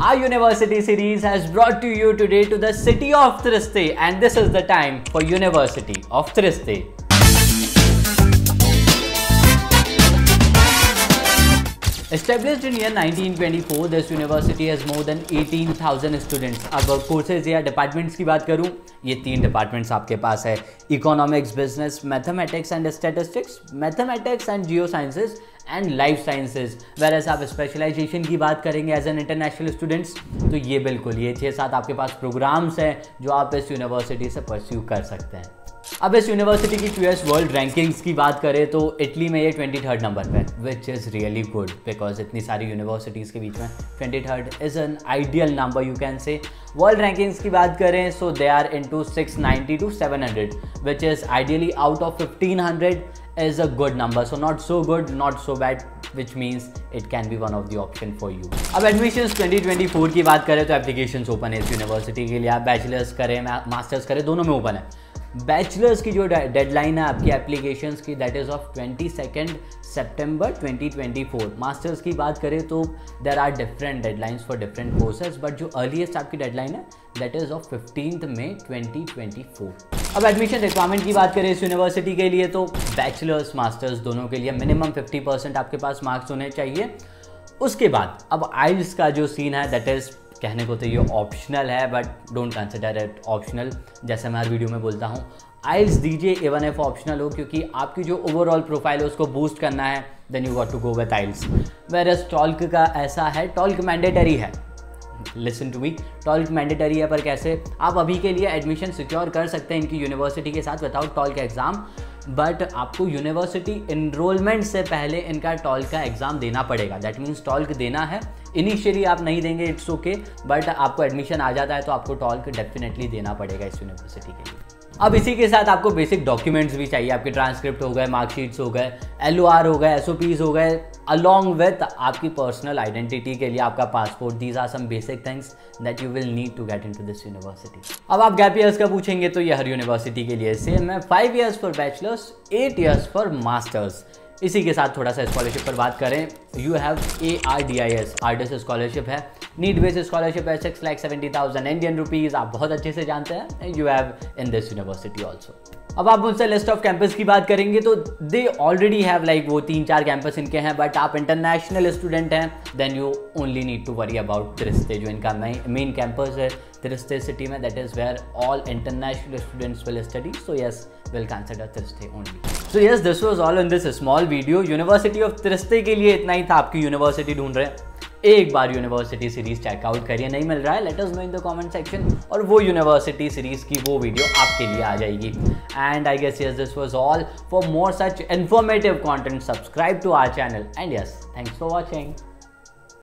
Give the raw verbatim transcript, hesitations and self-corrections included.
Our university series has brought to you today to the city of Trieste, and this is the time for University of Trieste. Established in year nineteen twenty-four, this university has more than eighteen thousand students. अब courses या departments की बात करूँ, ये तीन departments आपके पास है: economics, business, mathematics and statistics, mathematics and Jio sciences and life sciences. वैसे आप स्पेशलाइजेशन की बात करेंगे एज एन इंटरनेशनल स्टूडेंट्स, तो ये बिल्कुल ये छः सात आपके पास प्रोग्राम्स हैं जो आप इस यूनिवर्सिटी से परस्यू कर सकते हैं। अब इस यूनिवर्सिटी की क्यूएस वर्ल्ड रैंकिंग्स की बात करें तो इटली में ये ट्वेंटी थर्ड नंबर पर, which is really good because इतनी सारी यूनिवर्सिटीज़ के बीच में twenty third is an ideal number you can say. World rankings की बात करें so they are into six ninety to seven hundred, which is ideally out of fifteen hundred is a good number, so not so good, not so bad, which means it can be one of the option for you. अब admissions twenty twenty-four की बात करें तो applications open है इस university के लिए। आप बैचलर्स करें, मास्टर्स करें, दोनों में ओपन है। बैचलर्स की जो डेडलाइन है आपकी एप्लीकेशंस की, that is of twenty second September twenty twenty four. Masters की बात करें तो there are different deadlines for different courses, but जो अर्लीस्ट आपकी डेडलाइन है that is of fifteenth May twenty twenty four. अब एडमिशन रिक्वायरमेंट की बात करें इस यूनिवर्सिटी के लिए तो बैचलर्स मास्टर्स दोनों के लिए मिनिमम फिफ्टी परसेंट आपके पास मार्क्स होने चाहिए। उसके बाद अब आइल्स का जो सीन है दैट इज़, कहने को तो ये ऑप्शनल है but don't consider it optional. जैसे मैं हर वीडियो में बोलता हूँ, आइल्स दीजिए इवन एफ ऑप्शनल हो, क्योंकि आपकी जो ओवरऑल प्रोफाइल है उसको बूस्ट करना है then you got to go with IELTS. Whereas talk का ऐसा है, टॉल्क मैंडेटरी है, listen to me, talk mandatory है, पर कैसे आप अभी के लिए एडमिशन सिक्योर कर सकते हैं इनकी यूनिवर्सिटी के साथ विदाउट टॉल्क एग्ज़ाम, बट आपको यूनिवर्सिटी इनरोलमेंट से पहले इनका टॉल्क का एग्ज़ाम देना पड़ेगा। दैट मीन्स टॉल्क देना है, इनिशियली आप नहीं देंगे, इट्स ओके, बट आपको एडमिशन आ जाता है तो आपको टॉल्क डेफिनेटली देना पड़ेगा इस यूनिवर्सिटी के लिए। अब इसी के साथ आपको बेसिक डॉक्यूमेंट्स भी चाहिए, आपके ट्रांसक्रिप्ट हो गए, मार्कशीट्स हो गए, एल ओ आर हो गए, एस ओ पीज़ हो गए, अलॉन्ग विथ आपकी पर्सनल आइडेंटिटी के लिए आपका passport. These are some basic things that you will need to get into this university. अब आप गैप ईयर्स का पूछेंगे तो ये हर यूनिवर्सिटी के लिए सेम है, five years for bachelors, eight years for masters. इसी के साथ थोड़ा सा स्कॉलरशिप पर बात करें, you have A R D I S, ARDIS scholarship है, नीट बेस्ड स्कॉलरशिप है, six lakh seventy thousand Indian rupees, आप बहुत अच्छे से जानते हैं, you have in this university also. अब आप उनसे लिस्ट ऑफ कैंपस की बात करेंगे तो दे ऑलरेडी हैव लाइक वो तीन चार कैंपस इनके हैं, बट आप इंटरनेशनल स्टूडेंट हैं then you only need to worry about Trieste, जो इनका मेन कैंपस है त्रिस्ते सिटी में, that is where all international students will study, so yes will consider Trieste only. So yes, this was all in this small video. University of Trieste के लिए इतना ही था। आपकी university ढूंढ रहे हैं, एक बार यूनिवर्सिटी सीरीज़ चेकआउट करिए, नहीं मिल रहा है let us know in the comment section, और वो यूनिवर्सिटी सीरीज़ की वो वीडियो आपके लिए आ जाएगी। And I guess yes this was all. For more such informative content subscribe to our channel, and yes, thanks for watching.